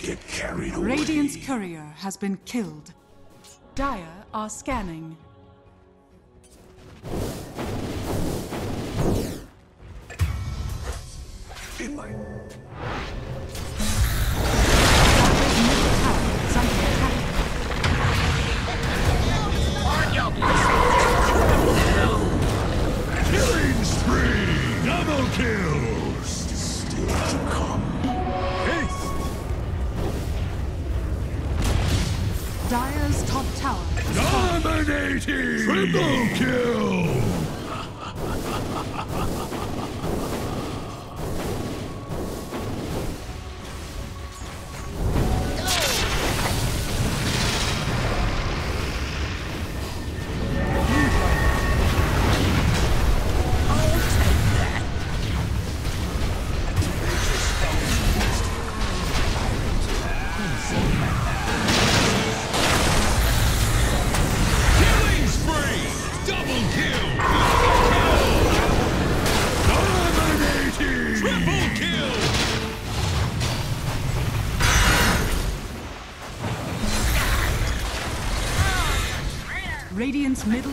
yourself get carried away. Radiant's courier has been killed. Dire are scanning. In my... Killing spree! Double kills! Still to come. Haste! Dire's top tower is dominating! Triple kill! Radiant's middle.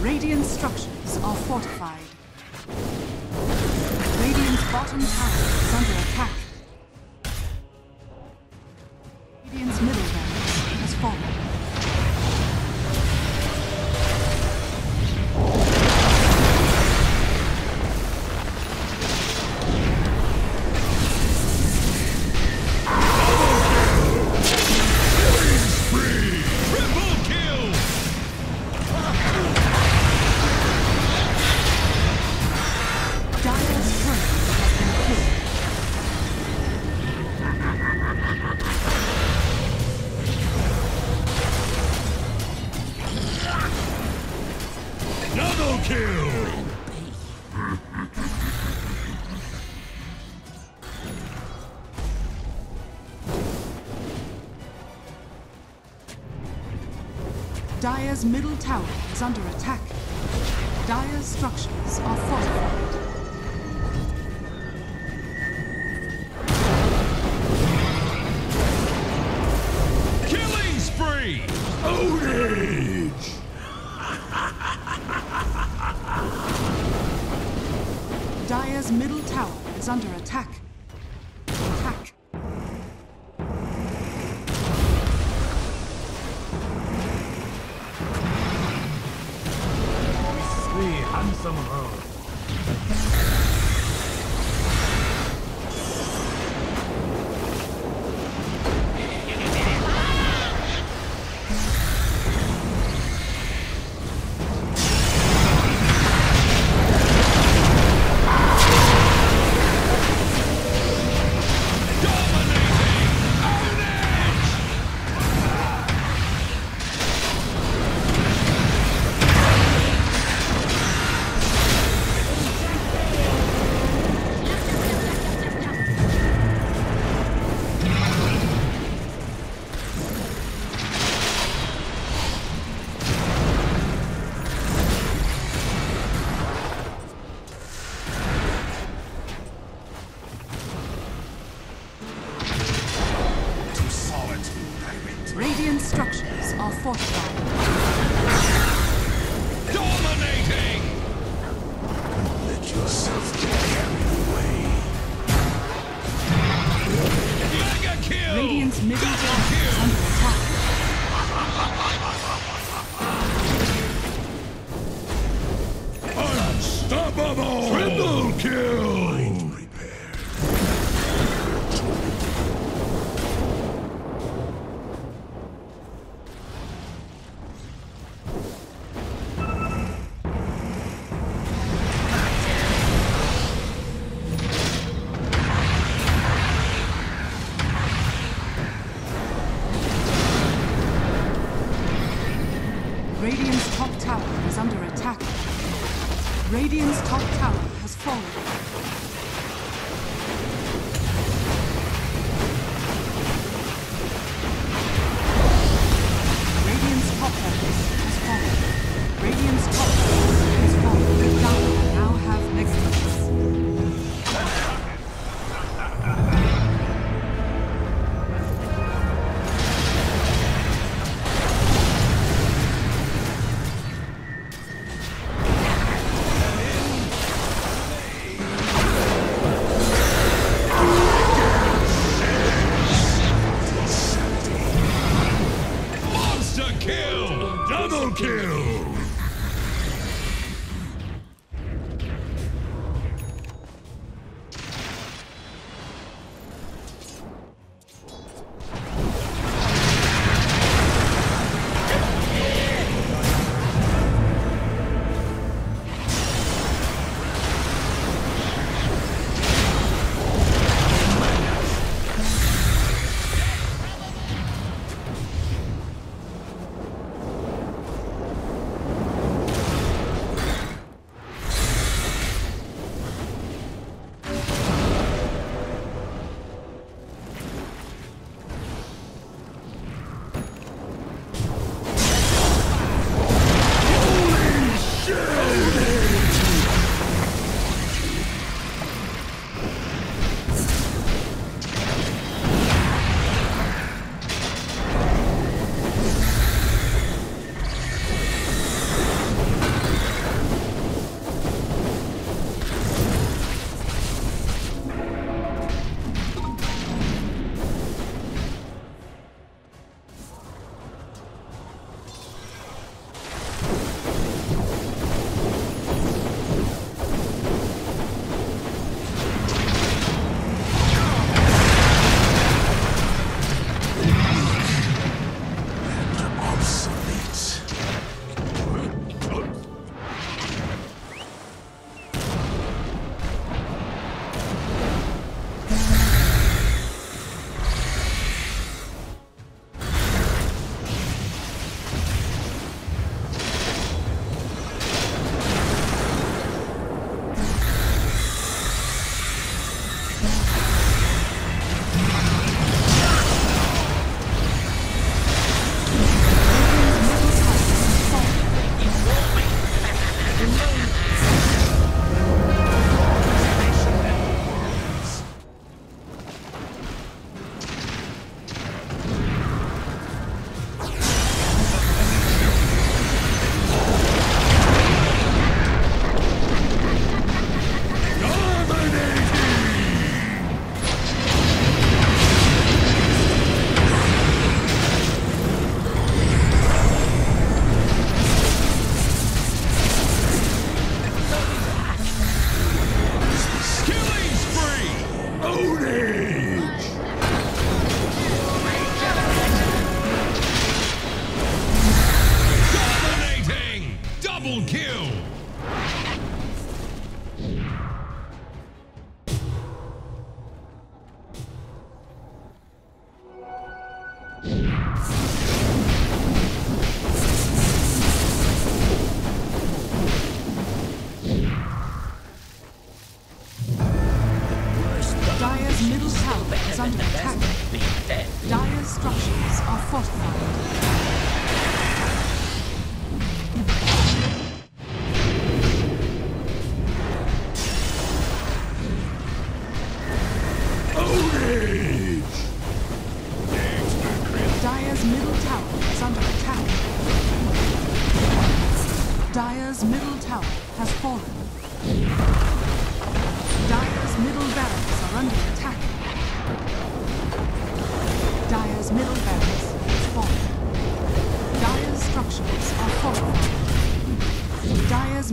Radiant structures are fortified. Radiant's bottom tower is under attack. Radiant's middle barracks has fallen. Dire's middle tower is under attack. Dire's structures are fortified. Killing spree! Ownage! Dire's middle tower is under attack. Radiant structures are fortified. Dominating! Don't let yourself get carried away. Mega kill! Radiant's middle tower is under attack. Unstoppable! Triple kill! Radiant's top tower is under attack. Radiant's top tower has fallen. Radiant's top tower has fallen. Radiant's top tower has fallen. The tower now have Nexus. Ownage! Games middle tower is under attack. Dire's middle tower has fallen. Dire's middle barracks are under attack. Dire's middle barracks has fallen. Dire's structures are fortified. Dire's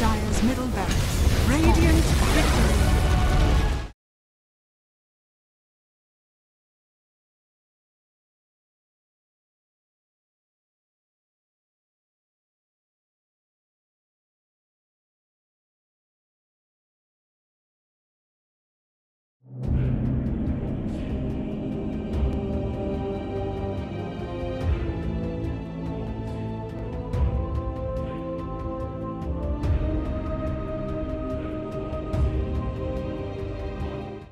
Dire's middle barracks. Radiant.